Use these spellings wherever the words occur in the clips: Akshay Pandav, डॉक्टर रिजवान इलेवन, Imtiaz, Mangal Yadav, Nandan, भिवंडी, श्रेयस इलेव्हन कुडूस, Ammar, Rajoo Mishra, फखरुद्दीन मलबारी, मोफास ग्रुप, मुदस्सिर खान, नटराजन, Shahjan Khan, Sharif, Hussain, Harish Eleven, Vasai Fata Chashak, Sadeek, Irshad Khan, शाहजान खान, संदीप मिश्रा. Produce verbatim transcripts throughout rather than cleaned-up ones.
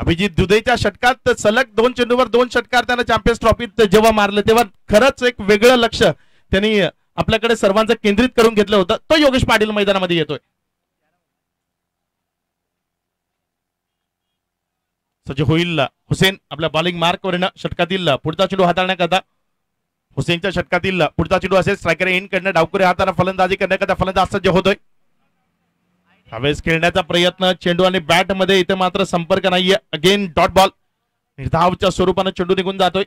अभिजित दुधेच्या षटकात सलग दोन चेंडूवर दोन षटकार त्यानं चॅम्पियन्स ट्रॉफीत जेव्हा मारले तेव्हा खरंच एक वेगळं लक्ष त्यांनी आपल्याकडे सर्वांचं केंद्रित करून घेतलं होतं. तो योगेश पाटील मैदानामध्ये येतोय. सज्ज होईल हुसेन आपल्या बॉलिंग मार्कवरनं षटकातील पुढचा चेंडू हाताळण्याकरता. हुसेनच्या षटकातील पुढचा चेंडू असेल स्ट्रायकर इन कडनं डावकुऱ्या हाताला फलंदाजी करण्याकरता फलंदाज सज्ज होतोय. हवेस खेळण्याचा प्रयत्न चेंडू आणि बॅट मध्ये इथे मात्र संपर्क नाहीये. अगेन डॉट बॉल निर्धावच्या स्वरूपाने चेंडू निघून जातोय.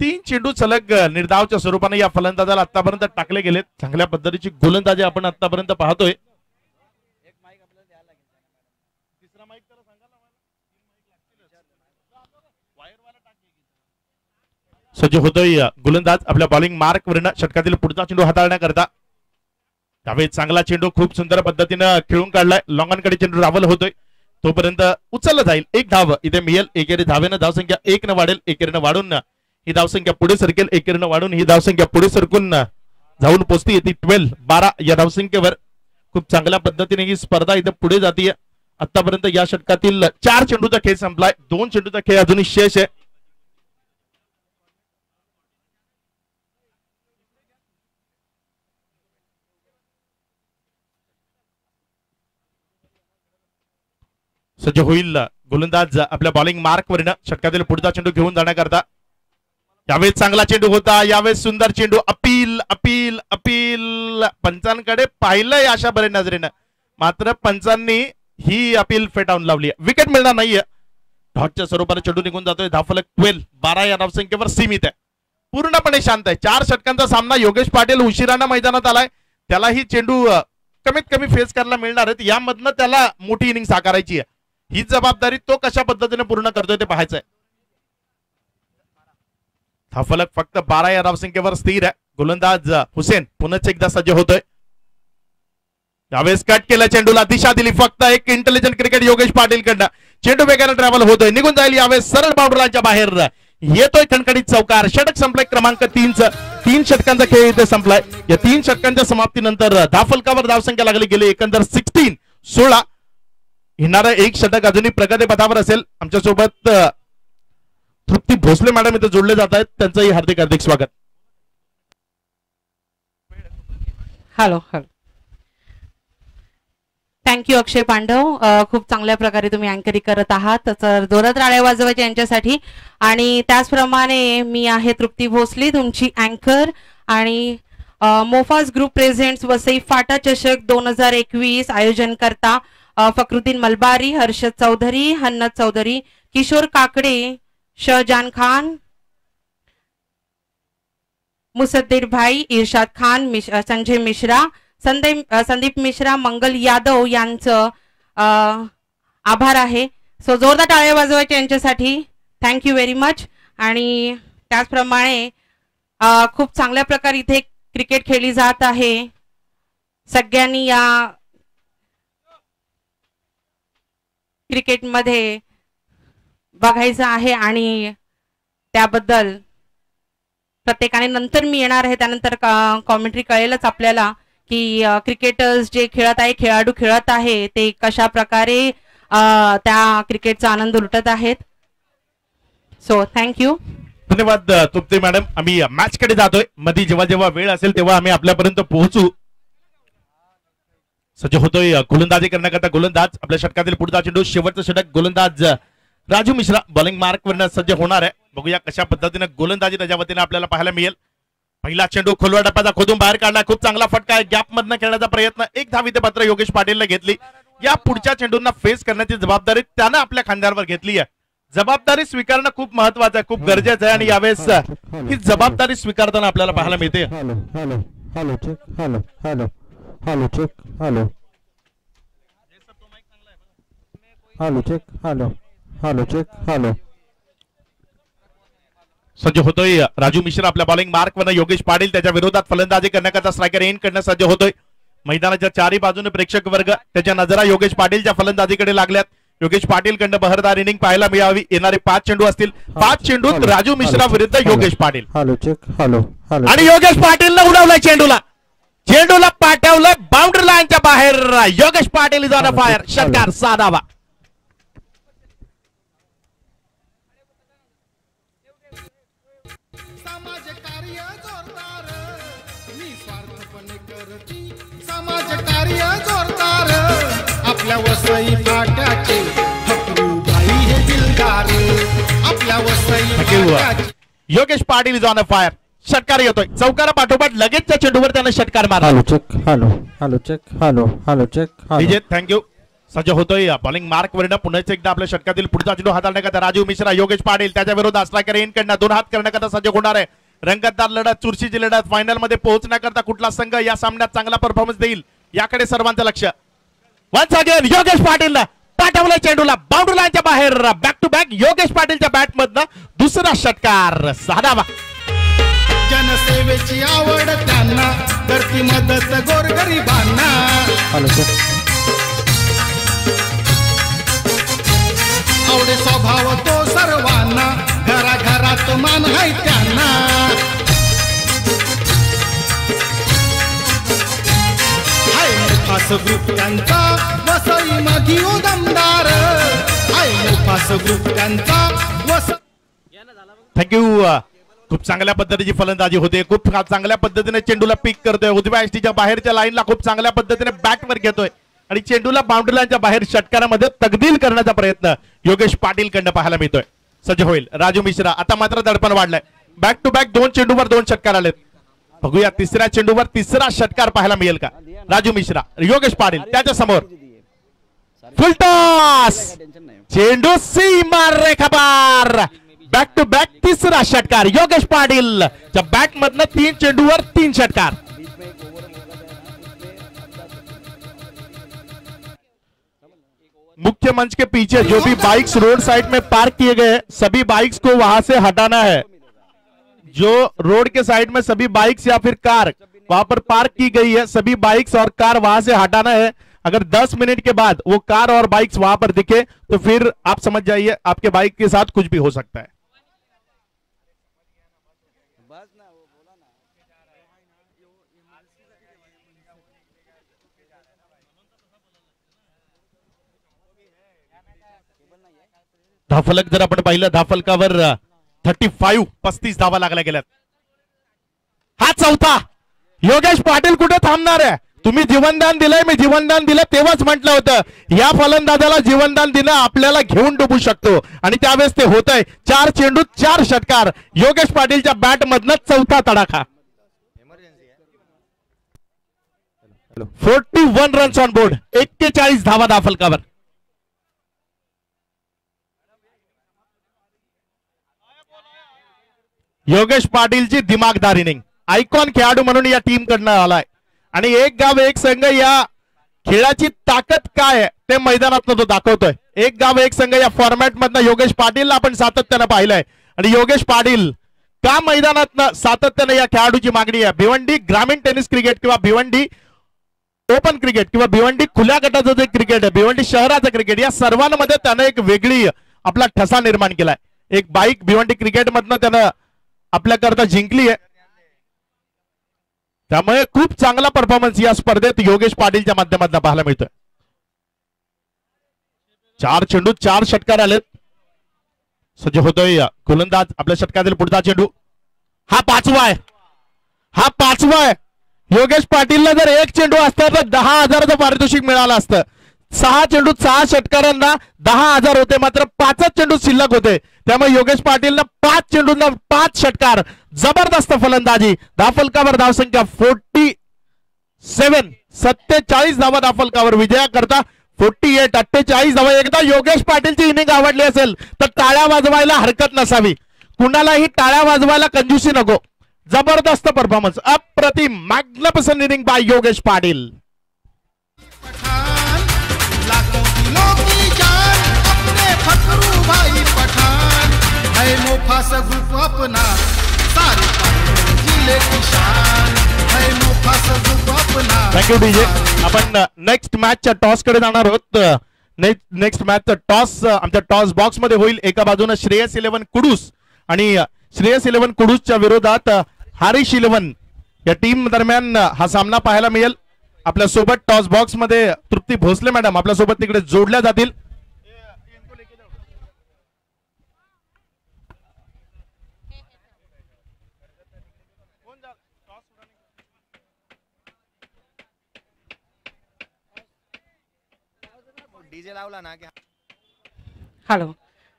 तीन चेंडू सलग निर्धावच्या स्वरूपाने या फलंदाजाला आतापर्यंत टाकले गेलेत. चांगल्या पद्धतीची गोलंदाजी आपण आतापर्यंत पाहतोय. सज्ज होतोय गोलंदाज आपल्या बॉलिंग मार्क वरनं षटकातील पुढचा चेंडू हाताळण्याकरता. त्यावेळी चांगला चेंडू खूप सुंदर पद्धतीनं खेळून काढलाय. लॉंगांकडे चेंडू रावल होतोय तोपर्यंत उचलला जाईल. एक धाव इथे मिळेल. एकेरी धावेनं धावसंख्या एक न वाढेल. एकेरीनं वाढून ही धावसंख्या पुढे सरकेल. एकेरीनं वाढून ही धावसंख्या पुढे सरकून जाऊन पोचते ती ट्वेल्व बारा या धावसंख्येवर. खूप चांगल्या पद्धतीने ही स्पर्धा इथे पुढे जाते. आतापर्यंत या षटकातील चार चेंडूचा खेळ संपलाय. दोन चेंडूचा खेळ अजूनही शेष आहे. सज्ज होईल गोलंदाज आपल्या बॉलिंग मार्क वरनं षटकातील पुढचा चेंडू घेऊन जाण्याकरता. यावेळेस चांगला चेंडू होता. यावेळेस सुंदर चेंडू अपील अपील अपील पंचांकडे पाहिलंय अशा बरे नजरेनं, मात्र पंचांनी ही अपील फेटाळून लावली. विकेट मिळणार नाहीये. डॉटच्या स्वरूपाने चेंडू निघून जातोय. धावफलक ट्वेल्व बारा या धावसंख्येवर सीमित आहे. पूर्णपणे शांत आहे. चार षटकांचा सामना. योगेश पाटील उशिरानं मैदानात आलाय. त्याला ही चेंडू कमीत कमी फेस करायला मिळणार आहेत. यामधनं त्याला मोठी इनिंग साकारायची आहे. ही जबाबदारी तो कशा पद्धतीने पूर्ण करतोय ते पाहायचंय. हा फलक फक्त बारा या धावसंख्येवर स्थिर आहे. गोलंदाज हुसेन पुन्हा एकदा सज्ज होतोय. यावेळेस कट केला चेंडूला दिशा दिली. फक्त एक इंटेलिजंट क्रिकेट योगेश पाटील कडनं. चेंडू वेगाने ट्रॅव्हल होतोय निघून जाईल. यावेळेस सरळ बाउंड्रीच्या बाहेर येतोय खणखणीत चौकार. षटक संपलाय क्रमांक तीनचा. तीन षटकांचा खेळ इथे संपलाय. या तीन षटकांच्या समाप्तीनंतर धावफलकावर धावसंख्या लागली गेली एकंदर सिक्स्टीन सोळा. येणारा एक षटक अजूनही प्रगतीपथावर असेल. आमच्या सोबत तृप्ती भोसले मॅडम इथे जोडले जात आहेत. त्यांचंही हार्दिक हार्दिक स्वागत. Hello hello thank you Akshay Pandav. खूप चांगल्या प्रकारे तुम्ही अँकरिंग करत आहात तर जोरात राळे वाजवायचे यांच्यासाठी. आणि त्याचप्रमाणे मी आहे तृप्ती भोसले तुमची अँकर आणि मोफास ग्रुप प्रेझेंट्स वसई फाटा चषक दोन हजार एकवीस आयोजन करता फखरुद्दीन मलबारी, हर्षद चौधरी, हन्नत चौधरी, किशोर काकडे, शाहजान खान, मुसद्दिर भाई, इरशाद खान, मिश, संजय मिश्रा, संदीप संदीप मिश्रा, मंगल यादव यांचं आभार आहे. सो जोरदार टाळ्या वाजवायचे यांच्यासाठी. Thank you very much. आणि त्याचप्रमाणे खूप चांगल्या प्रकारे इथे क्रिकेट खेळली जात आहे. सगळ्यांनी या क्रिकेट मध्ये बघायचं आहे आणि त्याबद्दल प्रत्येकाने नंतर मी येणार आहे त्यानंतर कॉमेंट्री कळेलच आपल्याला की क्रिकेटर्स जे खेळत आहे खेळाडू खेळत आहे ते कशा प्रकारे त्या क्रिकेटचा आनंद लुटत आहेत. So thank you. धन्यवाद तृप्ती मॅडम. आम्ही मॅच कडे जातोय. मध्ये जेव्हा जेव्हा वेळ असेल तेव्हा आम्ही आपल्यापर्यंत पोहोचू. सज्ज होतोय गोलंदाजी करण्याकरता गोलंदाज आपल्या षटकातील पुढचा चेंडू. शेवटचा षटक गोलंदाज राजू मिश्रा बॉलिंग मार्क वरनं सज्ज होणार आहे. बघूया कशा पद्धतीने गोलंदाजी त्याच्या वतीने आपल्याला पाहायला मिळेल. पहिला चेंडू खोलवा डप्पाचा खोदून बाहेर काढला. खूप चांगला फटका आहे. गॅप मधनं खेळण्याचा प्रयत्न. एक धाव इथे मात्र योगेश पाटीलने घेतली. या पुढच्या चेंडूंना फेस करण्याची जबाबदारी त्यानं आपल्या खांद्यांवर घेतली आहे. जबाबदारी स्वीकारणं खूप महत्वाचं आहे, खूप गरजेचं आहे आणि यावेळेस ही जबाबदारी स्वीकारताना आपल्याला पाहायला मिळते. Hello hello hello hello hello hello check hello hello check hello hello check hello. सज्ज होतोय राजू मिश्रा आपल्या बॉलिंग मार्क वरनं. योगेश पाटील त्याच्या विरोधात फलंदाजी करण्याकरता स्ट्रायकर इन कडनं सज्ज होतोय. मैदानाच्या चारही बाजूने प्रेक्षक वर्ग त्याच्या नजरा योगेश पाटीलच्या फलंदाजीकडे लागल्यात. योगेश पाटील कडनं बहरदार इनिंग पाहायला मिळावी. येणारे पाच चेंडू असतील. पाच चेंडूत राजू मिश्रा विरुद्ध Yogesh Patil. Hello check hello hello. आणि योगेश पाटीलला उडवलाय चेंडूला. चेंडूला पाठवलं बाउंड्री लाईनच्या बाहेर. Yogesh Patil is on a fire. षटकार साधावा. आपला वसई फाटाचे फकरू भाई है दिलदार आपला Vasai. Yogesh Patil is on a fire, षटकार येतोय चौकारा पाठोपाठ लगेचच्या चेंडूवर त्याने षटकार मारला। Hello check hello hello check hello hello check Vijay thank you. सज्ज होतोय बॉलिंग मार्क वरनं पुन्हा एकदा आपल्या षटकातील पुढचा चेंडू हाताळण्याकरता राजू मिश्रा योगेश पाटील त्याच्या विरोधात स्ट्रायकर इन करणार दोन हात करण्याकरता सज्ज होणार आहे। रंगतदार लढत चुरशीची लढत फायनल मध्ये पोहोचण्याकरता कुठला संघ या सामन्यात चांगला परफॉर्मन्स देईल याकडे सर्वांचं लक्ष। वन्स अगेन योगेश पाटीलला पाठवला चेंडूला बाउंड्री लाईनच्या बाहेर बॅक टू बॅक योगेश पाटीलच्या बॅट मधनं दुसरा षटकार साधावा। जनसेवेची आवड त्यांना करती मदत गोरगरिबांना। हॅलो सर आवडे स्वभाव तो सर्वांना घरा घरात मान आहे त्यांना। मोफास ग्रुप त्यांचा वसई मागी उदमदार आय मोफास ग्रुप त्यांचा वसई। थँक्यू। खूप चांगल्या पद्धतीची फलंदाजी होते, खूप चांगल्या पद्धतीने चेंडूला पिक करतोय उजव्या एष्टीच्या बाहेरच्या लाईनला खूप चांगल्या पद्धतीने बॅटवर घेतोय आणि चेंडूला बाउंड्री लाईनच्या बाहेर षटकारामध्ये तकदील करण्याचा प्रयत्न योगेश पाटील कडनं पाहायला मिळतोय। सज्ज होईल राजू मिश्रा, आता मात्र दडपण वाढलंय, बॅक टू बॅक दोन चेंडूवर दोन षटकार आलेत। बघूया तिसऱ्या चेंडूवर तिसरा षटकार पाहायला मिळेल का। राजू मिश्रा योगेश पाटील त्याच्या समोर फुल टॉस चेंडू सीमा रेखा पार बॅक टू बॅक तिसरा षटकार योगेश पाटील च्या बॅट मधनं तीन चेंडूवर तीन षटकार। मुख्य मंच के पीछे जो भी बाइक्स रोड साइड में पार्क किए गए सभी बाइक्स को वहां से हटाना है। जो रोड के साइड में सभी बाइक्स या फिर कार वहां पर पार्क की गई है सभी बाइक्स और कार वहां से हटाना है। अगर दस मिनट के बाद वो कार और बाइक्स वहां पर दिखे तो फिर आप समझ जाइए आपके बाइक के साथ कुछ भी हो सकता है। धाफलक जर आपण पाहिलं धाफलकावर थर्टी फाइव पस्तीस धावा लागल्या गेल्यात। हा चौथा योगेश पाटील कुठे थांबणार आहे। तुम्ही जीवनदान दिलंय, मी जीवनदान दिलं तेव्हाच म्हटलं होतं या फलंदाजाला जीवनदान देणं आपल्याला घेऊन डुबू शकतो आणि त्यावेळेस ते होतंय। चार चेंडूत चार षटकार योगेश पाटीलच्या बॅट मधनं चौथा तडाखा। Forty one runs on board, एक्केचाळीस धावा धाफलकावर। योगेश पाटीलची दिमागदारी नाही, आयकॉन खेळाडू म्हणून या टीम कडनं आलाय आणि एक गाव एक संघ या खेळाची ताकद काय आहे ते मैदानातनं तो दाखवतोय। एक गाव एक संघ या फॉर्मॅट मधनं योगेश पाटीलला आपण सातत्यानं पाहिलंय आणि योगेश पाटील का मैदानातनं सातत्यानं या खेळाडूची मागणी आहे। भिवंडी ग्रामीण टेनिस क्रिकेट किंवा भिवंडी ओपन क्रिकेट किंवा भिवंडी खुल्या गटाचं जे क्रिकेट आहे भिवंडी शहराचं क्रिकेट या सर्वांमध्ये त्यानं एक वेगळी आपला ठसा निर्माण केलाय। एक बाईक भिवंडी क्रिकेट मधनं त्यानं आपल्याकरता जिंकली आहे त्यामुळे खूप चांगला परफॉर्मन्स या स्पर्धेत योगेश पाटीलच्या माध्यमातून पाहायला मिळतोय। चार चेंडू चार षटकार आलेत। सज्ज होतोय गोलंदाज आपल्या षटकातील पुढचा चेंडू हा पाचवा आहे हा पाचवा आहे योगेश पाटीलला जर एक चेंडू असता तर दहा हजाराचं पारितोषिक मिळालं असतं। सहा चेंडू सहा षटकारांना दहा हजार होते मात्र पाचच चेंडू शिल्लक होते त्यामुळे योगेश पाटीलनं पाच चेंडूंना पाच षटकार जबरदस्त फलंदाजी। धाफलकावर धावसंख्या फोर्टी सेव्हन सत्तेचाळीस धावा धाफलकावर विजयाकरता फोर्टी एट अठ्ठेचाळीस धावा। एकदा योगेश पाटीलची इनिंग आवडली असेल तर टाळ्या वाजवायला हरकत नसावी, कुणालाही टाळ्या वाजवायला कंजूसी नको। जबरदस्त परफॉर्मन्स, अप्रतिम, magnificent inning by Yogesh Patil. मोफास ग्रुप अपना सारे जिले की शान है मोफास ग्रुप अपना। Thank you DJ. आपण नेक्स्ट मॅचच्या टॉस कडे जाणार आहोत। नेक्स्ट मॅचचा टॉस आमच्या टॉस बॉक्स मध्ये होईल। एका बाजूने श्रेयस इलेवन कुडूस आणि श्रेयस इलेवन कुडूसच्या विरोधात हरीश इलेवन या टीम दरम्यान हा सामना पाहायला मिळेल। आपल्या सोबत टॉस बॉक्स मध्ये तृप्ती भोसले मॅडम आपल्या सोबत तिकडे जोडल्या जातील। डीजे लावला ना की. Hello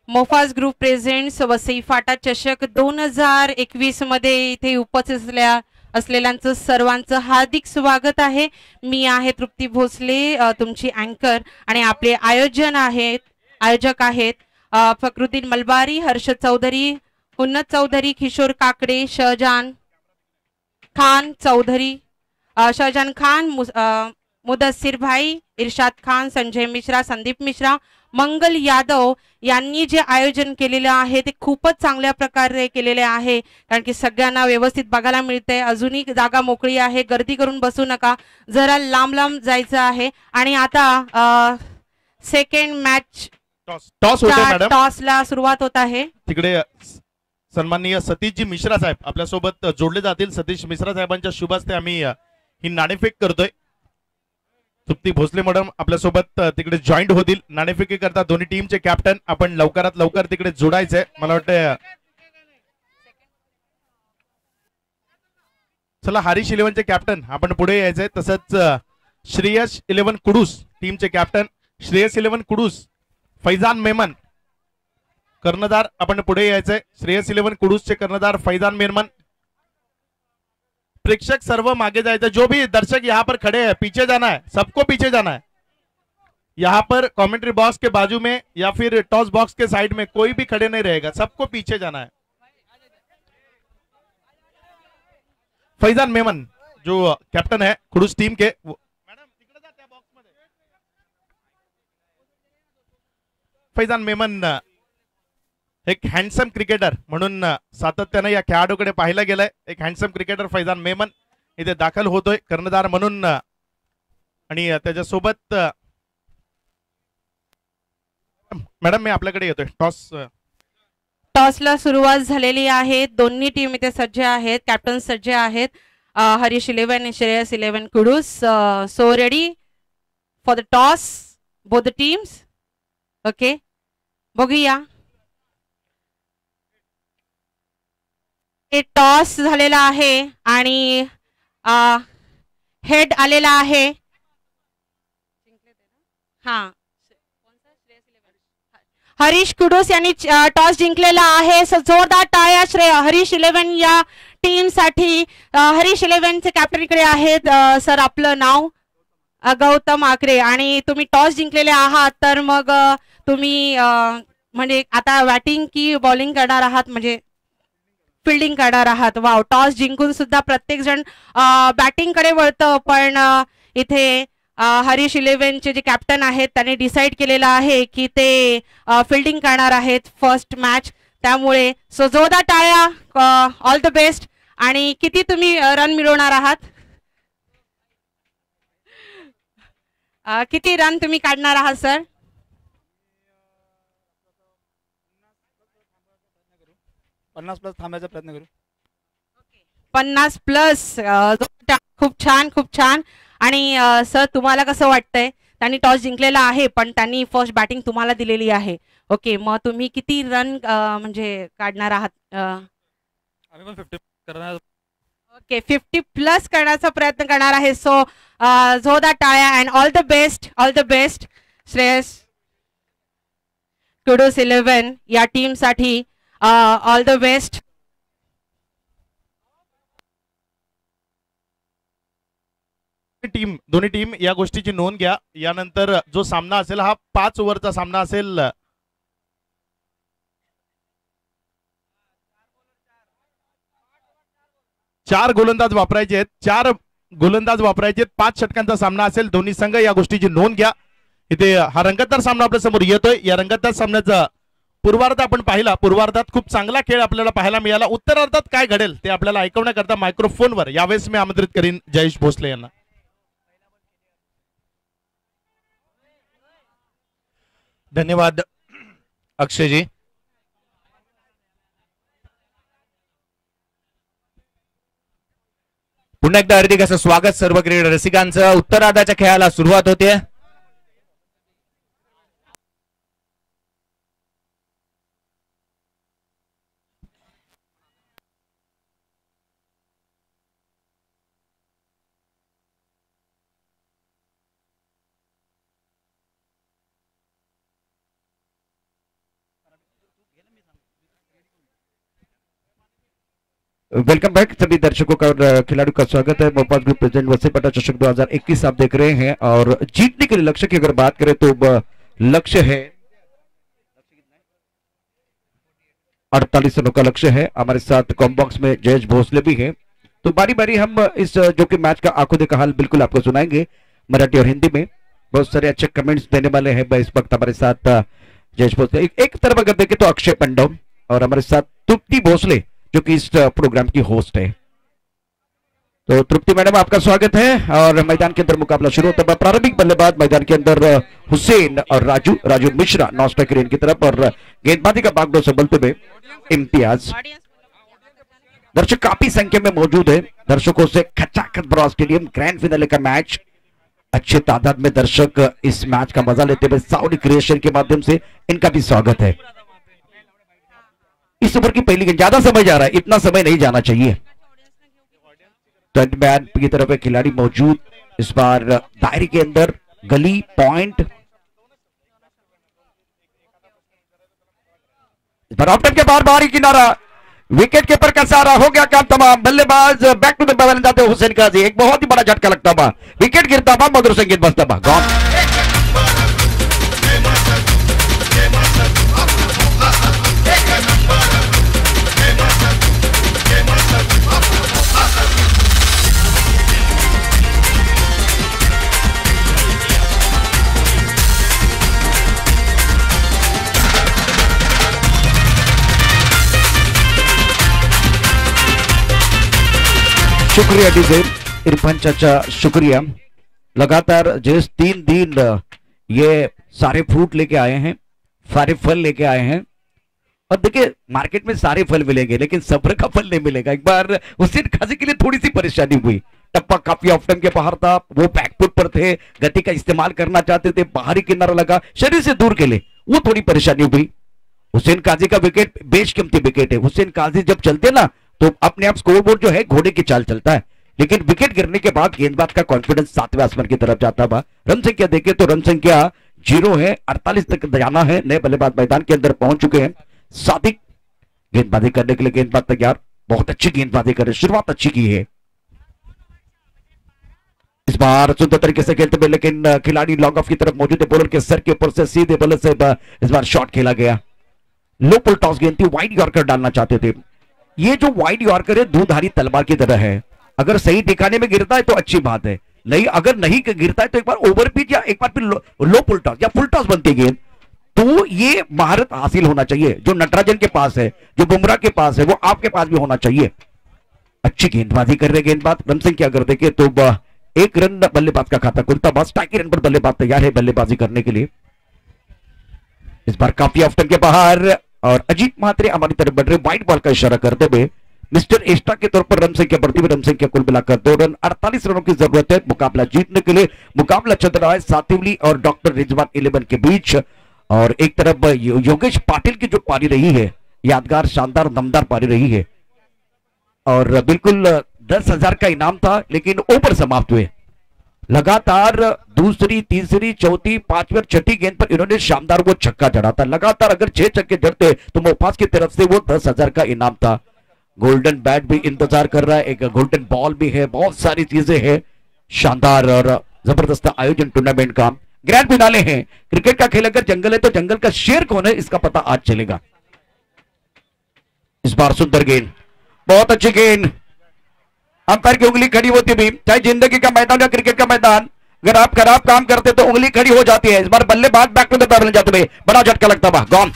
मोफास ग्रुप presents Vasai Phata चषक दोन हजार एकवीस मध्ये इथे उपस्थित असल्या असलेल्यांचं सर्वांचं हार्दिक स्वागत आहे. मी आहे तृप्ती भोसले तुमची अँकर आणि आपले आयोजन आहेत आयोजक आहेत फखरुद्दीन मलबारी, हर्षद चौधरी, उन्नत चौधरी, किशोर काकडे, शहजान खान चौधरी, शाहजान खान, मुदस्सिर भाई, इरशाद खान, संजय मिश्रा, संदीप मिश्रा, मंगल यादव यांनी जे आयोजन केलेले आहे ते खूपच चांगल्या प्रकारे केलेले आहे कारण की सगळ्यांना व्यवस्थित बघायला मिळते. अजूनही जागा मोकळी आहे, गर्दी करून बसू नका, जरा लांब लांब जायचं आहे. आणि आता सेकंड मॅच टॉस होते मॅडम, टॉसला सुरुवात होत आहे. तिकडे सन्माननीय सतीशजी मिश्रा साहेब आपल्या सोबत जोडले जातील. सतीश मिश्रा साहेबांच्या शुभ हस्ते आम्ही ही नाणेफेक करतोय. तृप्ती भोसले मॅडम आपल्या सोबत तिकडे जॉईंट होतील. नाणेफेकी करता दोन्ही टीमचे कॅप्टन आपण लवकरात लवकर तिकडे जोडायचंय. मला वाटतं चला हरीश इलेव्हनचे कॅप्टन आपण पुढे यायचंय. तसंच श्रेयस इलेव्हन कुडूस टीमचे कॅप्टन श्रेयस इलेव्हन कुडूस फैजान मेमन कर्णधार आपण पुढे यायचंय. श्रेयस इलेव्हन कुडूसचे कर्णधार फैजान मेमन. प्रेक्षक सर्व मागे जाए, जो भी दर्शक यहाँ पर खड़े हैं पीछे जाना है, सबको पीछे जाना है. यहाँ पर कमेंट्री बॉक्स के बाजू में या फिर टॉस बॉक्स के साइड में कोई भी खड़े नहीं रहेगा, सबको पीछे जाना है. फैजान मेमन जो कैप्टन है कुडूस टीम के. फैजान मेमन एक हँडसम क्रिकेटर म्हणून सातत्याने या खेळाडूकडे पाहिला गेलाय. एक हँडसम क्रिकेटर फैजान मेमन इथे दाखल होतोय कर्णधार म्हणून आणि त्याच्यासोबत मॅडम मी आपल्याकडे येतोय. टॉस टॉसला सुरुवात झालेली आहे. दोन्ही टीम इथे सज्ज आहेत, कॅप्टन सज्ज आहेत. हरीश इलेव्हन आणि श्रेयस इलेव्हन कुडूस. So ready for the toss both the teams. Okay बघूया. टॉस झालेला आहे आणि हेड आलेला आहे. हा हरीश कुडूस यांनी टॉस जिंकलेला आहे. जोरदार टाळ्या श्रेय हरीश इलेव्हन या टीम साठी. हरीश इलेव्हनचे कॅप्टन इकडे आहेत. सर आपलं नाव? गौतम आकरे. आणि तुम्ही टॉस जिंकलेले आहात तर मग तुम्ही म्हणजे आता बॅटिंग की बॉलिंग करणार आहात म्हणजे फील्डिंग करणार आहात. वाव, टॉस जिंकून सुद्धा प्रत्येक जण बॅटिंग कडे वळतं पण इथे हरीश इलेव्हनचे जे कॅप्टन आहेत त्यांनी डिसाईड केलेलं आहे की ते फील्डिंग करणार आहेत फर्स्ट मॅच. त्यामुळे सो जोरदार टाळ्या, ऑल द बेस्ट. आणि किती तुम्ही रन मिळवणार आहात, किती रन तुम्ही काढणार आहात सर? पन्नास प्लस थांबायचा प्रयत्न करू. पन्नास प्लस, खूप छान खूप छान. आणि सर तुम्हाला कसं वाटतंय? त्यांनी टॉस जिंकलेला आहे पण त्यांनी फर्स्ट बॅटिंग तुम्हाला दिलेली आहे. ओके मग तुम्ही किती रन म्हणजे काढणार आहात? आम्ही पण फिफ्टी करणार. ओके फिफ्टी प्लस करण्याचा प्रयत्न करणार आहे. सो जोरदार टाळ्या and all the best, all the best Shreyas Kudus eleven या टीम साठी. All the best. टीम दोन्ही टीम या गोष्टीची नोंद घ्या. यानंतर जो सामना असेल हा पाच ओव्हरचा सामना असेल. चार गोलंदाज वापरायचे आहेत, चार गोलंदाज वापरायचे आहेत. पाच षटकांचा सामना असेल. दोन्ही संघ या गोष्टीची नोंद घ्या. इथे हा रंगतदार सामना आपल्या समोर येतोय. या रंगतदार सामन्याचा पूर्वार्ध आपण पाहिला. पूर्वार्धात खूप चांगला खेळ आपल्याला पाहायला मिळाला. उत्तरार्धात काय घडेल ते आपल्याला ऐकवण्याकरता मायक्रोफोनवर यावेळेस मी आमंत्रित करीन जयेश भोसले यांना. धन्यवाद अक्षयजी. पुन्हा एकदा हार्दिक असं स्वागत सर्व क्रीड रसिकांचं. उत्तरार्धाच्या खेळाला सुरुवात होते. वेलकम बैक सभी दर्शकों का और खिलाड़ियों का स्वागत है। मोफास ग्रुप प्रेजेंट वसई फाटा चषक दो हज़ार इक्कीस आप देख रहे हैं। और जीतने के लिए लक्ष्य की अगर बात करें तो लक्ष्य है अड़तालीस रनों का लक्ष्य है। हमारे साथ कॉम्बॉक्स में जयेश भोसले भी हैं। तो बारी बारी हम इस जो कि मैच का आंखों देखा हाल बिल्कुल आपको सुनाएंगे मराठी और हिंदी में। बहुत सारे अच्छे कमेंट्स देने वाले हैं इस वक्त हमारे साथ जयेश भोसले। एक तरफ अगर देखें तो अक्षय पांडव और हमारे साथ तृप्ति भोसले जो कि इस प्रोग्राम की होस्ट है। तो तृप्ति मैडम आपका स्वागत है। और मैदान के अंदर मुकाबला शुरू होता है। प्रारंभिक बल्लेबाज मैदान के अंदर हुसैन और राजू राजू मिश्रा नॉस्टा क्रेन की तरफ और गेंदबाजी का बागडोर संभलते हुए इम्तियाज। दर्शक काफी संख्या में मौजूद है। दर्शकों से खचाखच भरा स्टेडियम, ग्रैंड फिनाले का मैच। अच्छे तादाद में दर्शक इस मैच का मजा लेते हुए सावली क्रिएशन के माध्यम से इनका भी स्वागत है। इस ओवर की पहली गेंद, ज्यादा समय जा रहा है, इतना समय नहीं जाना चाहिए। टर्नमैन की तरफ एक खिलाड़ी मौजूद, इस बार दायरे के अंदर गली पॉइंट। इस बार ऑफ टाइम के बाहर बाहरी किनारा, विकेट कीपर का सहारा, हो गया काम तमाम। बल्लेबाज बैक टू द बॉल जाते हुसैन काजी, एक बहुत ही बड़ा झटका लगता बा, विकेट गिरता बा, मधुर संगीत बजता बा। शुक्रिया डीजे इरफान चाचा, शुक्रिया। लगातार जैसे तीन दिन ये सारे फ्रूट लेके आए हैं, सारे फल लेके आए हैं। और देखिए मार्केट में सारे फल मिलेंगे लेकिन सब्र का फल नहीं मिलेगा। एक बार उसी खासी के लिए थोड़ी सी परेशानी हुई। टप्पा काफी ऑफ टाइम के बाहर था, वो बैकफुट पर थे, गति का इस्तेमाल करना चाहते थे, बाहरी किनारा लगा शरीर से दूर के लिए, वो थोड़ी परेशानी हुई। हुसैन काजी का विकेट बेशकीमती विकेट है। हुसैन काजी जब चलते ना तो अपने आप स्कोरबोर्ड जो है घोड़े की चाल चलता है, लेकिन विकेट गिरने के बाद गेंदबाज का कॉन्फिडेंस सातवें आसमान की तरफ जाता है। रन संख्या देखें तो रन संख्या जीरो है, अड़तालीस तक जाना है। नए बल्लेबाज मैदान के अंदर पहुंच चुके हैं। सादिक गेंदबाजी करने के लिए, गेंदबाज तैयार, बहुत अच्छी गेंदबाजी कर रहे, शुरुआत अच्छी की है। इस बार सुंदर तरीके से खेलते हुए लेकिन खिलाड़ी लॉन्ग ऑफ की तरफ मौजूद है। बॉलर के सर के ऊपर से सीधे बल्ले से इस बार शॉट खेला गया। लो पुल टॉस गेंद थी, वाइड यॉर्कर डालना चाहते थे। ये जो वाइड यॉर्कर है धूधारी तलवार की तरह है, अगर सही ठिकाने में गिरता है तो अच्छी बात है, नहीं अगर नहीं गिरता है तो एक बार ओवर पिच या एक बार फिर लो, लो पुल टॉस या फुल टॉस बनती गेंद। तो ये महारत हासिल होना चाहिए जो नटराजन के पास है, जो बुमराह के पास है, वो आपके पास भी होना चाहिए। अच्छी गेंदबाजी कर रहे गेंदबाज। रन संख्या अगर देखे तो एक रन बल्लेबाज का खाता खुलता, बस टाकी रन पर बल्लेबाज तैयार है बल्लेबाजी करने के लिए। इस बार काफी ऑफ टाइम के बाहर और अजीत महात्रे हमारी तरफ बढ़ रहे, वाइट बॉल का इशारा करते हुए मिस्टर एस्टा के तौर पर रन संख्या बढ़ती हुई। रन संख्या कुल मिलाकर दो रन, अड़तालीस रनों की जरूरत है मुकाबला जीतने के लिए। मुकाबला चल रहा है सातिवली और डॉक्टर रिजवान इलेवन के बीच। और एक तरफ यो, योगेश पाटिल की जो पारी रही है, यादगार, शानदार, दमदार पारी रही है। और बिल्कुल दस हजार का इनाम था लेकिन ओवर समाप्त हुए। लगातार दूसरी, तीसरी, चौथी, पांचवी और छठी गेंद पर इन्होंने शानदार वो छक्का जड़ा था। लगातार अगर छह छक्के जड़ते तो मोफास की तरफ से वो दस हजार का इनाम था। गोल्डन बैट भी इंतजार कर रहा है, एक गोल्डन बॉल भी है, बहुत सारी चीजें हैं। शानदार और जबरदस्त आयोजन टूर्नामेंट का। ग्रैंड फिनाले हैं, क्रिकेट का खेल अगर जंगल है तो जंगल का शेर कौन है इसका पता आज चलेगा। इस बार सुंदर गेंद, बहुत अच्छी गेंद। अंपायर की उंगली खड़ी होती भी, चाहे जिंदगी का मैदान या क्रिकेट का मैदान, अगर आप खराब काम करते तो उंगली खड़ी हो जाती है। इस बार बल्लेबाज बैक टू द बैट जाते हुए बड़ा झटका लगता बा। गॉन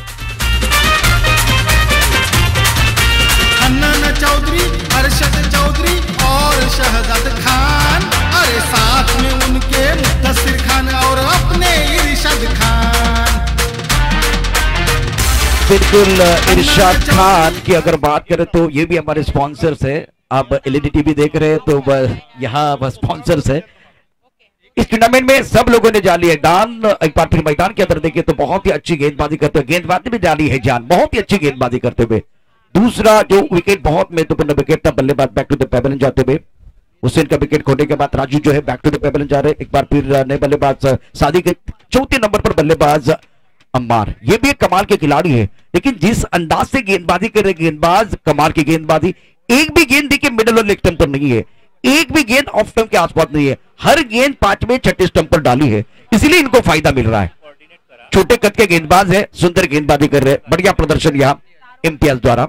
अन्ना चौधरी, हर्षद चौधरी और शहजाद खान, अरे साथ में उनके मुदस्सिर खान और अपने इरशाद खान। बिल्कुल इरशाद खान की अगर बात करें तो ये भी हमारे स्पॉन्सर्स है। आप एलईडी टीवी देख रहे हैं तो यहाँ स्पॉन्सर्स है। इस टूर्नामेंट में सब लोगों ने जाली है दान। एक बार फिर मैदान के अंदर देखिए तो बहुत ही अच्छी गेंदबाजी करते हुए, गेंदबाजी में जाली है जान, बहुत ही अच्छी गेंदबाजी करते हुए। दूसरा जो विकेट बहुत महत्वपूर्ण विकेट था, बल्लेबाज बैक टू द पेवेलियन जाते हुए। हुसैन का विकेट खोने के बाद राजू जो है बैक टू द पेवेलियन जा रहे। एक बार फिर नए बल्लेबाज सादिक, चौथे नंबर पर बल्लेबाज अम्मार। ये भी एक कमाल के खिलाड़ी है लेकिन जिस अंदाज से गेंदबाजी कर रहे गेंदबाज, कमाल की गेंदबाजी। एक भी गेंद देखिए मिडिल और लेग स्टंप पर नहीं है, एक भी गेंद ऑफ स्टंप के आसपास नहीं है, हर गेंद पांचवें छठे स्टंप पर डाली है, इसलिए इनको फायदा मिल रहा है। छोटे कद के गेंदबाज है, सुंदर गेंदबाजी कर रहे हैं, बढ़िया प्रदर्शन यहाँ इम्तियाज द्वारा।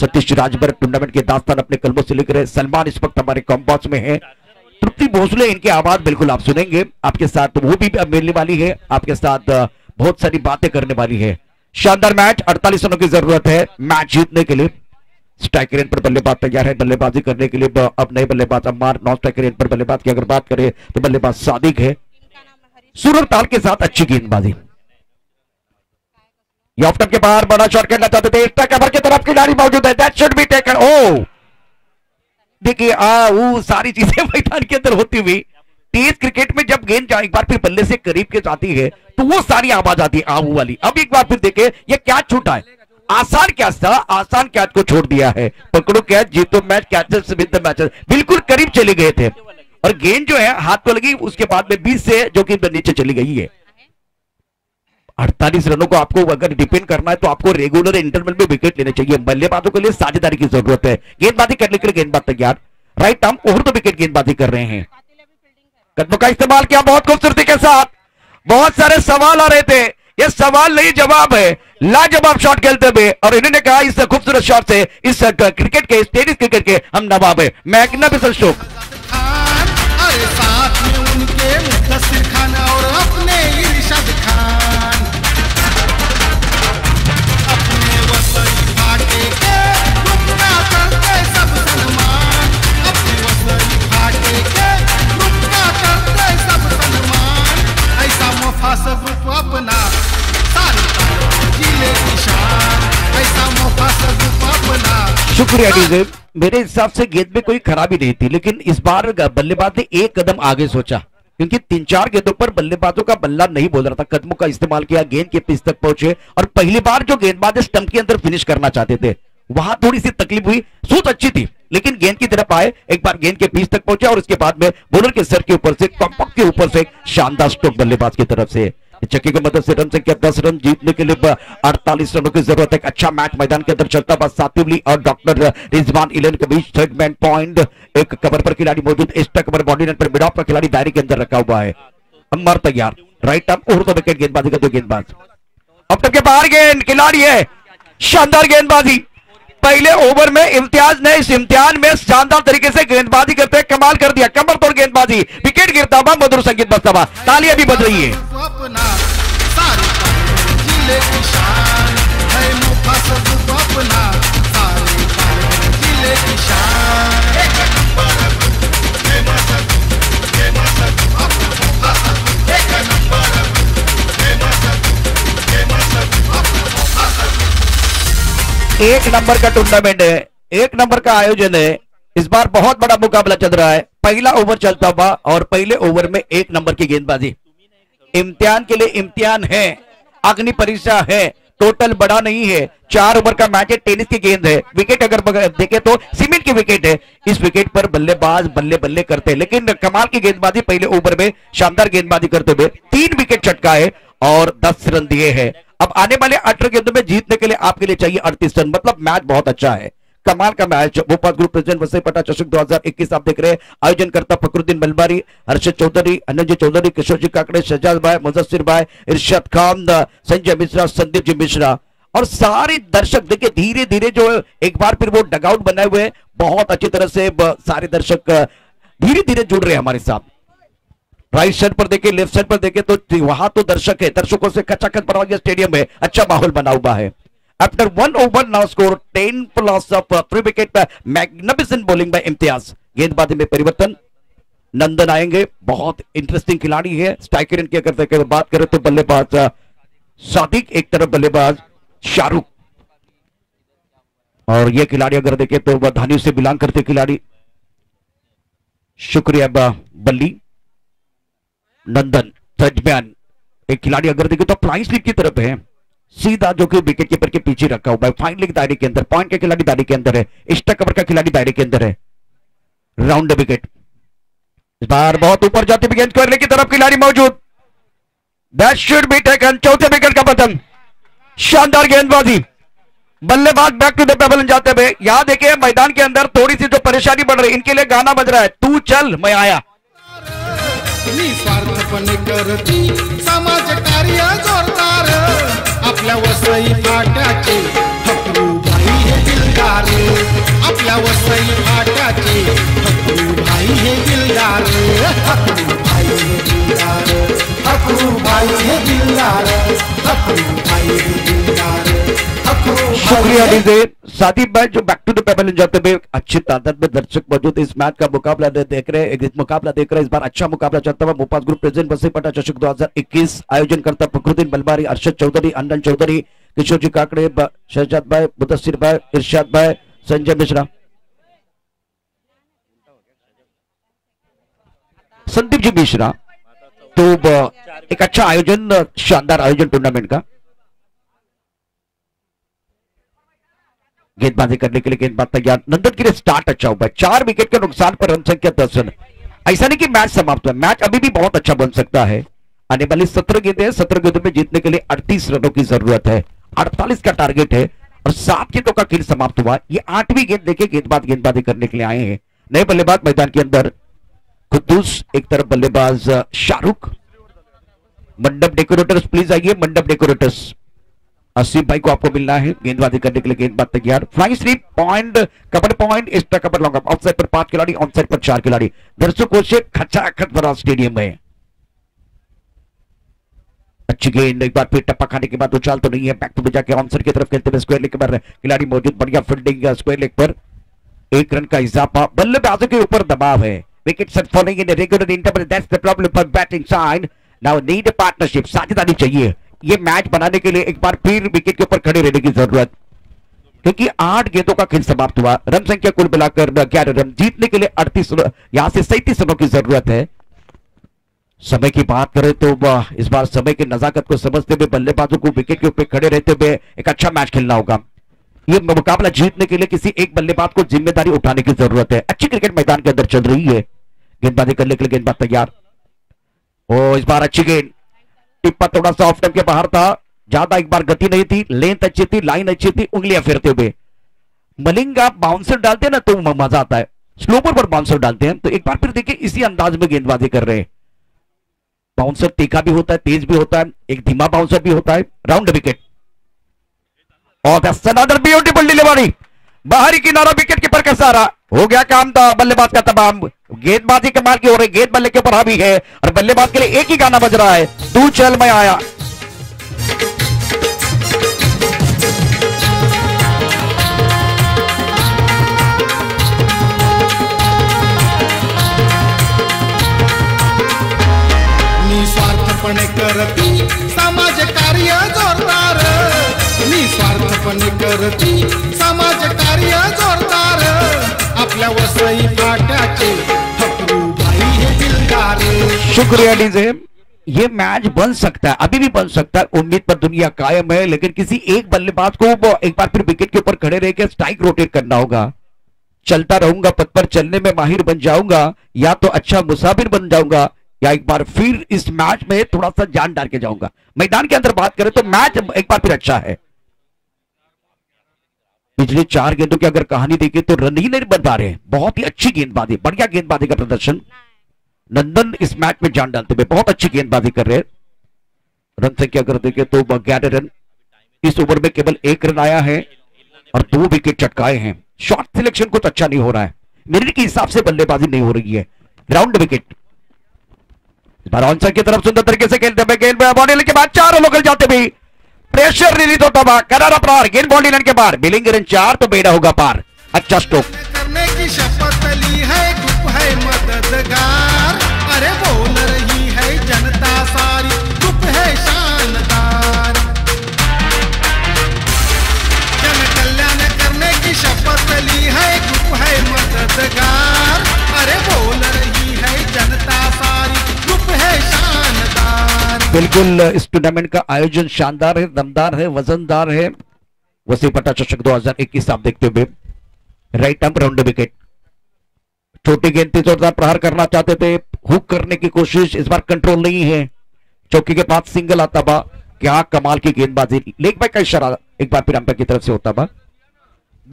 सतीश राजभर टूर्नामेंट के दास्तान अपने कलमों से लिख रहे हैं। सलमान इस वक्त हमारे कॉम्पास में है। तृप्ति भोसले, इनकी आवाज बिल्कुल आप सुनेंगे, आपके साथ वो भी मिलने वाली है, आपके साथ बहुत सारी बातें करने वाली है। शानदार मैच, अड़तालीस रनों की जरूरत है मैच जीतने के लिए। स्ट्राइक रेंज पर बल्लेबाज तैयार है बल्लेबाजी करने के लिए। अब नए बल्लेबाज अम्मार, नॉन स्ट्राइक रेंज पर बल्लेबाज की अगर बात करें तो बल्लेबाज सादिक है। सूरत ताल के साथ अच्छी गेंदबाजी, ऑफ के बाहर बड़ा शॉट खेलना चाहते थे, एक्स्ट्रा कवर की तरफ खिलाड़ी मौजूद है, दैट शुड बी टेकन। ओ देखिए आ वो सारी चीजें मैदान के अंदर होती हुई, तेज क्रिकेट में जब गेंद एक बार फिर बल्ले से करीब के जाती है तो वो सारी आवाज आती है आहू वाली। अब एक बार फिर देखे ये क्या छूटा है, आसान कैच था, आसान कैच को छोड़ दिया है। पकड़ो कैच, जीतो मैच, कैचेस से विद द मैचेस, बिल्कुल करीब चले गए थे और गेंद जो है हाथ को लगी, उसके बाद में बीस से जो कि नीचे चली गई है। अड़तालीस रनों को आपको अगर डिपेंड करना है तो आपको रेगुलर इंटरवल में विकेट लेने चाहिए। बल्लेबाजों के लिए साझेदारी की जरूरत है, गेंदबाजी करने के लिए गेंदबाज तैयार, राइट आर्म ओवर तो विकेट गेंदबाजी कर रहे हैं। कदमों का इस्तेमाल किया बहुत खूबसूरती के साथ। बहुत सारे सवाल आ रहे थे, ये सवाल नहीं जवाब है, लाजवाब शॉट खेलते हुए और इन्होंने कहा इस खूबसूरत शॉट से इस क्रिकेट के, इस टेनिस क्रिकेट के हम नवाब है। मैग्निफिसेंट स्ट्रोक, अरे साथ में उनके मुदस्सिर खान और अपने इरशाद खान, अपने वसई फाटे के रुकना करते सब सलमान, अपने वसई फाटे के रुकना करते सब सलमान, ऐसा मोफास ग्रुप अपना शुक्रिया डीजे। मेरे हिसाब से गेंद में कोई खराबी नहीं थी, लेकिन इस बार बल्लेबाज ने एक कदम आगे सोचा, क्योंकि तीन चार गेंदों पर बल्लेबाजों का बल्ला नहीं बोल रहा था। कदमों का इस्तेमाल किया, गेंद के पिच तक पहुंचे और पहली बार जो गेंदबाज स्टंप के अंदर फिनिश करना चाहते थे, वहां थोड़ी सी तकलीफ हुई। सोच अच्छी थी लेकिन गेंद की तरफ आए, एक बार गेंद के बीच तक पहुंचे और उसके बाद में बॉलर के सर के ऊपर से, कॉम्पक के ऊपर से शानदार स्ट्रोक बल्लेबाज की तरफ से। चक्की की मदद से रन संख्या दस रन जीतने के लिए अड़तालीस रनों की जरूरत है। अच्छा मैच मैदान के अंदर चलता बस सातिवली और डॉक्टर रिजवान इलेवन के बीच थर्ड मैन पॉइंट। एक कवर पर खिलाड़ी मौजूद, एक्स्ट्रा कवर बॉडी नेट पर मिड ऑफ का खिलाड़ी दायरे के अंदर रखा हुआ है। अम्मार तैयार, right arm over the wicket गेंदबाजी का दो गेंदबाज, अब तक के बाहर गेंद, खिलाड़ी है, शानदार गेंदबाजी। पहले ओवर में इम्तियाज ने इस इम्तिहान में शानदार तरीके से गेंदबाजी करते हुए कमाल कर दिया, कमर तोड़ गेंदबाजी, विकेट गिरता हुआ मधुर संगीत बजता हुआ, तालियां भी बज रही है। एक नंबर का टूर्नामेंट है, एक नंबर का आयोजन है, इस बार बहुत बड़ा मुकाबला चल रहा है। पहला ओवर चलता हुआ और पहले ओवर में एक नंबर की गेंदबाजी, इम्तिहान के लिए इम्तिहान है, अग्नि परीक्षा है, टोटल बड़ा नहीं है। चार ओवर का मैच है, टेनिस की गेंद है, विकेट अगर देखे तो सीमेंट की विकेट है। इस विकेट पर बल्लेबाज बल्ले बल्ले करते हैं, लेकिन कमाल की गेंदबाजी पहले ओवर में, शानदार गेंदबाजी करते हुए तीन विकेट चटका है और दस रन दिए हैं। अब आने वाले अठारह गेंदों में जीतने के लिए आपके लिए चाहिए अड़तीस रन, मतलब मैच बहुत अच्छा है, कमाल का match. मोफास ग्रुप president Vasai Phata चषक दो हज़ार इक्कीस आप देख रहे हैं। आयोजन करता फखरुद्दीन मलबारी, हर्षद चौधरी, संजय चौधरी, किशोर काकड़े, शहजान भाई, मुदस्सिर भाई, इरशाद खान, संजय मिश्रा, संदीप जी मिश्रा और सारे दर्शक देखिए धीरे धीरे जो एक बार फिर वो डगआउट बनाए हुए हैं, बहुत अच्छी तरह से सारे दर्शक धीरे धीरे जुड़ रहे हैं हमारे साथ। राइट साइड पर देखे, लेफ्ट साइड पर देखे तो वहां तो दर्शक है, दर्शकों से खचाखच भरा हुआ स्टेडियम है, अच्छा माहौल बना हुआ है। After one over now score ten plus of three wicket, magnificent bowling by Imtiaz. गेंदबाजी में परिवर्तन, नंदन आएंगे, बहुत इंटरेस्टिंग खिलाड़ी है। स्ट्राइकर की अगर बात करें तो बल्लेबाज सादिक, एक तरफ बल्लेबाज शाहरुख और ये खिलाड़ी अगर देखे तो धानी से बिलोंग करते खिलाड़ी। शुक्रिया बल्ली नंदन सजमैन, एक खिलाड़ी अगर देखे तो फ्लाइंग स्लिप की तरफ है, सीधा जो कि विकेट कीपर के पीछे रखा हुआ है। फाइनली दायरे के अंदर, पॉइंट का खिलाड़ी दायरे के अंदर है, एक्स्ट्रा कवर का खिलाड़ी दायरे के अंदर है, राउंड विकेट। इस बार बहुत ऊपर जाती हुई गेंद करने की तरफ खिलाड़ी मौजूद, दैट शुड बी टेकन, चौथे विकेट का पतन। शानदार गेंदबाजी, बल्लेबाज बैक टू द पेबल जाते हुए यहां देखिए मैदान के अंदर थोड़ी सी जो परेशानी बढ़ रही, इनके लिए गाना बज रहा है तू चल मैं आया। शुक्रिया डीजे साथी भाई जो back to the pebble enjoy पे अच्छी तादाद में दर्शक मौजूद इस मैच का मुकाबला देख रहे हैं। मुकाबला देख रहे हैं इस बार अच्छा मुकाबला चलता हुआ मोफास ग्रुप प्रेजेंट वसई फाटा चषक दो हज़ार इक्कीस आयोजन करता फखरुद्दीन मलबारी, अर्शद चौधरी, नंदन चौधरी, किशोर जी काकड़े, शहजाद भाई, मुदस्सिर भाई, इरशाद भाई, संजय मिश्रा, संदीप जी मिश्रा। तो एक अच्छा आयोजन, शानदार आयोजन टूर्नामेंट का। गेंदबाजी करने के लिए गेंदबाज तैयार, नंदन के लिए स्टार्ट अच्छा हुआ है। चार विकेट के नुकसान पर रन संख्या दस रन। ऐसा नहीं कि मैच समाप्त हुआ, मैच अभी भी बहुत अच्छा बन सकता है। आने वाली सत्रह गेंदे हैं, सत्रह गेंदों में जीतने के लिए अड़तीस रनों की जरूरत है। अड़तालीस का टारगेट है और सात गेंदों का खेल समाप्त हुआ। ये आठवीं गेंद देखे गेंदबाज गेंदबाजी करने के लिए आए हैं। नए बल्लेबाज मैदान के अंदर खुद्दूस, एक तरफ बल्लेबाज शाहरुख। मंडप डेकोरेटर्स प्लीज आइए, मंडप डेकोरेटर्स आसिफ भाई को आपको मिलना है। गेंदबाजी करने के लिए गेंदबाज तैयार। Flying SVEEP, point, cover point, extra cover long off side पर पांच खिलाड़ी, ऑन साइड पर चार खिलाड़ी। दर्शकों से खचाखच भरा स्टेडियम में। अच्छी गेंद, एक बार फिर टप्पा खाने के बाद उछाल तो नहीं है, बैक टू में जाके ऑन साइड की तरफ खेलते हुए स्क्वायर लेग के मार रहे खिलाड़ी मौजूद। बढ़िया फील्डिंग स्क्वायर लेग पर, एक रन का इजाफा। बल्लेबाजों के ऊपर दबाव है। Wickets are falling in a regular interval. That's the problem for batting side. Now need a partnership. साझेदारी चाहिए। ये मैच बनाने के लिए एक बार फिर विकेट के ऊपर खड़े रहने की जरूरत, क्योंकि आठ गेंदों का खेल समाप्त हुआ। रन संख्या कुल मिलाकर ग्यारह रन। जीतने के लिए अड़तीस, यहां से सैंतीस रनों की जरूरत है। समय की बात करें तो इस बार समय की नजाकत को समझते हुए बल्लेबाजों को विकेट के ऊपर खड़े रहते हुए एक अच्छा मैच खेलना होगा। ये मुकाबला जीतने के लिए किसी एक बल्लेबाज को जिम्मेदारी उठाने की जरूरत है। अच्छी क्रिकेट मैदान के अंदर चल रही है। गेंदबाजी करने के लिए गेंदबाज तैयार। ओ, इस बार अच्छी गेंद, टिप्पा थोड़ा सा ऑफ टाइम के बाहर था, ज्यादा एक बार गति नहीं थी, लेंथ अच्छी थी, लाइन अच्छी थी, उंगलियां फेरते हुए। मलिंग आप बाउंसर डालते हैं ना तो मजा आता है, स्लोपर पर बाउंसर डालते हैं। तो एक बार फिर देखिए इसी अंदाज में गेंदबाजी कर रहे हैं। बाउंसर तीखा भी होता है, तेज भी होता है, एक धीमा बाउंसर भी होता है। राउंड विकेट और ब्यूटीफुल डिलीवरी, बाहरी किनारा विकेट कीपर का सहारा। हो गया काम था बल्लेबाज का तमाम। गेंदबाजी कमाल की हो रही, गेंद बल्ले के ऊपर हावी है और बल्लेबाज के लिए एक ही गाना बज रहा है, तू चल मैं आया। निस्वार्थपणे करती समाज कार्य जोरदार, निस्वार्थपणे करती समाज कार्य जोरदार। शुक्रिया डीजे। ये मैच बन सकता है, अभी भी बन सकता है। उम्मीद पर दुनिया कायम है, लेकिन किसी एक बल्लेबाज को एक बार फिर विकेट के ऊपर खड़े रहकर स्ट्राइक रोटेट करना होगा। चलता रहूंगा, पथ पर चलने में माहिर बन जाऊंगा, या तो अच्छा मुसाफिर बन जाऊंगा, या एक बार फिर इस मैच में थोड़ा सा जान डाल के जाऊंगा। मैदान के अंदर बात करें तो मैच एक बार फिर अच्छा है। पिछले चार गेंदों की अगर कहानी देखें तो रन ही नहीं बन पा रहे हैं। बहुत ही अच्छी गेंदबाजी, बढ़िया गेंदबाजी का प्रदर्शन। नंदन इस मैच में जान डालते हुए बहुत अच्छी गेंदबाजी कर रहे हैं। रन संख्या अगर देखें तो ग्यारह रन। इस ओवर में केवल एक रन आया है और दो विकेट चटकाए हैं। शॉट सिलेक्शन कुछ अच्छा नहीं हो रहा है, मेरिट के हिसाब से बल्लेबाजी नहीं हो रही है। ग्राउंड विकेट की तरफ सुंदर तरीके से खेलते हुए गेंद बॉडी के बाद चार ओवर जाते हुए प्रेशर रिलीज होता हुआ करारा पार। गेंद बाउंड्री लाइन के बाहर, बिलिंग रन चार तो बेड़ा होगा पार। अच्छा स्ट्रोक करने की शपथ ली है, ग्रुप है मददगार, अरे बोल रही है जनता सारी, ग्रुप है शानदार। जन कल्याण करने की शपथ ली है, ग्रुप है मददगार, अरे बोल रही है जनता सारी, ग्रुप है शानदार। बिल्कुल इस टूर्नामेंट का आयोजन शानदार है, दमदार है, वजनदार है। वसई फाटा चषक दो हज़ार इक्कीस आप देखते हुए राइट आर्म राउंड विकेट। छोटी गेंद पे जोरदार प्रहार करना चाहते थे, हुक करने की कोशिश, इस बार कंट्रोल नहीं है। चौकी के पास सिंगल आता बा क्या कमाल की गेंदबाजी, लेग बाय का इशारा एक बार फिर अंपायर की तरफ से होता बा।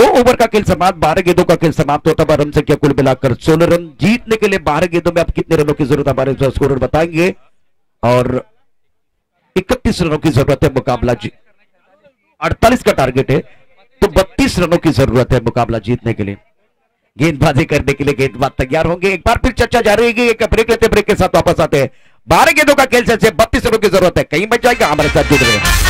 दो ओवर का खेल समाप्त, बारह गेंदों का खेल समाप्त होता बा। रन संख्या कुल मिलाकर सोलह रन। जीतने के लिए बारह गेंदों में अब कितने रनों की जरूरत हमारे स्कोरर बताएंगे और इकतीस रनों की जरूरत है। मुकाबला अड़तालीस का टारगेट है तो बत्तीस रनों की जरूरत है मुकाबला जीतने के लिए। गेंदबाजी करने के लिए गेंदबाज तैयार होंगे। एक बार फिर चर्चा जा रही है, एक ब्रेक लेते, ब्रेक के साथ वापस आते हैं। बारह गेंदों का खेल से बत्तीस रनों की जरूरत है, कहीं बच जाएगा। हमारे साथ जुड़ रहे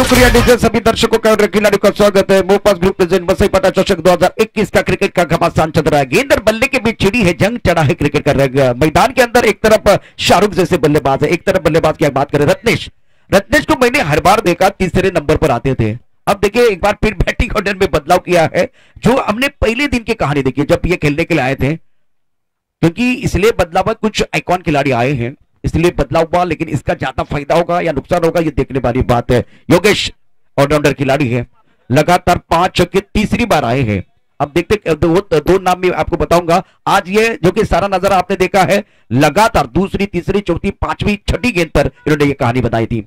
शुक्रिया डीजे सभी दर्शकों का और खिलाड़ियों का स्वागत है। मोफास ग्रुप प्रेजेंट वसई फाटा चषक दो हज़ार इक्कीस का क्रिकेट का घमासान चल रहा है। गेंद और बल्ले के बीच छिड़ी है जंग, चढ़ा है क्रिकेट का रंग। मैदान के अंदर एक तरफ शाहरुख जैसे बल्लेबाज है, एक तरफ बल्लेबाज की बात करें रत्नेश। रत्नेश को मैंने हर बार देखा तीसरे नंबर पर आते थे। अब देखिए एक बार फिर बैटिंग ऑर्डर में बदलाव किया है, जो हमने पहले दिन की कहानी देखी जब ये खेलने के लिए आए थे, क्योंकि इसलिए बदलाव में कुछ आइकॉन खिलाड़ी आए हैं इसलिए बदलाव हुआ। लेकिन इसका ज्यादा फायदा होगा या नुकसान होगा ये देखने वाली बात है। योगेश ऑलराउंडर खिलाड़ी है, लगातार पांच छक्के तीसरी बार आए हैं। अब देखते दो, दो नाम में आपको बताऊंगा आज, ये जो कि सारा नजारा आपने देखा है लगातार दूसरी तीसरी चौथी पांचवी छठी गेंद पर इन्होंने ये कहानी बनाई थी।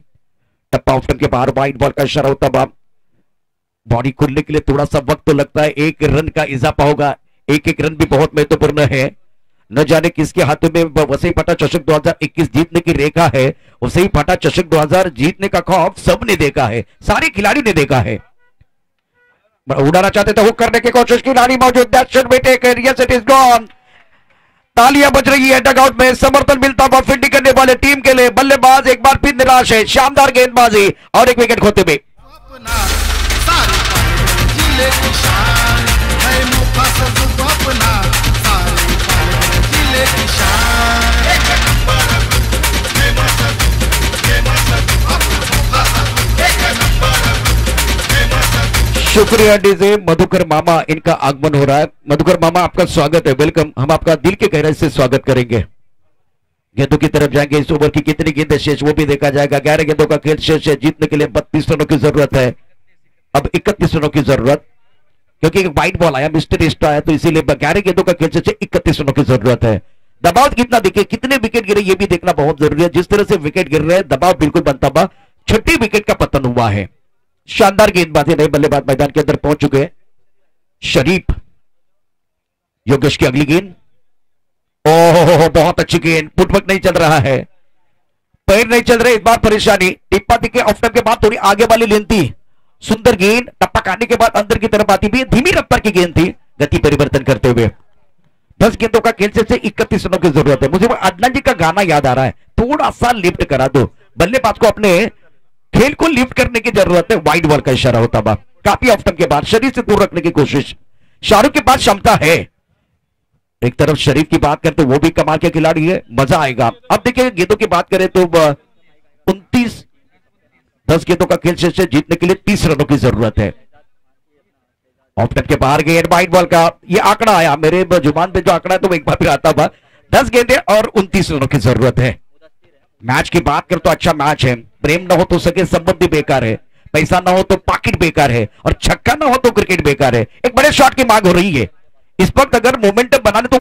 टप्पा ऑफ स्टंप के बाहर वाइड बॉल का इशारा होता है। बॉडी खुलने के लिए थोड़ा सा वक्त तो लगता है, एक रन का इजाफा होगा। एक एक रन भी बहुत महत्वपूर्ण है। न जाने किसके हाथों में वसई फाटा चषक दो हज़ार इक्कीस जीतने की रेखा है। वसई फाटा चषक दो हज़ार जीतने का खौफ सबने देखा है, सारे खिलाड़ी ने देखा है। उड़ाना चाहते थे, हुक करने की कोशिश की, खिलाड़ी मौजूद, तालियां बज रही है डगआउट में, समर्थन मिलता हुआ फील्डिंग करने वाले टीम के लिए। बल्लेबाज एक बार फिर निराश है, शानदार गेंदबाजी और एक विकेट खोते हुए। शुक्रिया डीजे मधुकर मामा, इनका आगमन हो रहा है। मधुकर मामा आपका स्वागत है, वेलकम। हम आपका दिल के गहराई से स्वागत करेंगे। गेंदों की तरफ जाएंगे, इस ओवर की कितनी गेंदें शेष वो भी देखा जाएगा। ग्यारह गेंदों का खेल शेष है, जीतने के लिए बत्तीस रनों की जरूरत है। अब इकतीस रनों की जरूरत, क्योंकि एक वाइड बॉल आया, मिस्टर एक्स्ट्रा है, तो इसीलिए ग्यारह गेंदों का खेल शेष है, इकतीस रनों की जरूरत है। दबाव कितना दिखे, कितने विकेट गिरे ये भी देखना बहुत जरूरी है। जिस तरह से विकेट गिर रहे हैं दबाव बिल्कुल बनता हुआ, छठी विकेट का पतन हुआ है। शानदार गेंदबाजी, नए बल्लेबाज मैदान के अंदर पहुंच चुके हैं। शरीफ, योगेश की अगली गेंद, ओह बहुत अच्छी गेंद, फुटवर्क नहीं चल रहा है, पैर नहीं चल रहे, इस बार परेशानी। टिप्पा दिखे ऑफ स्टंप के बाद थोड़ी आगे वाली लेन थी, सुंदर गेंद टप्पा काटने के बाद अंदर की तरफ आती भी, धीमी रफ्तार की गेंद थी, गति परिवर्तन करते हुए। दस गेंदों का खेल से इकतीस रनों की जरूरत है। मुझे अदनान जी का गाना याद आ रहा है, थोड़ा सा लिफ्ट करा दो, बल्लेबाज को अपने खेल को लिफ्ट करने की जरूरत है। वाइड बॉल का इशारा होता बा, काफी ऑफ स्टंप के बाद शरीर से दूर रखने की कोशिश। शाहरुख के पास क्षमता है, एक तरफ शरीफ की बात करते वो भी कमाल के खिलाड़ी है, मजा आएगा। अब देखिए गेंदों की बात करें तो उनतीस, दस गेंदों का खेल शेष है, जीतने के लिए तीस रनों की जरूरत है। ऑफ स्टंप के बाहर गेंद, वाइड बॉल का ये आंकड़ा आया मेरे जुबान पे, जो आंकड़ा है तो एक बार फिर आता बा। दस गेंदे और उनतीस रनों की जरूरत है। मैच की बात कर तो अच्छा मैच है, प्रेम ना हो तो सगे संबंधी बेकार है, पैसा ना हो तो पॉकेट बेकार है और छक्का ना हो तो क्रिकेट बेकार है। एक बड़े शॉट की मांग हो रही है इस वक्त, अगर मोमेंटम बनाने तो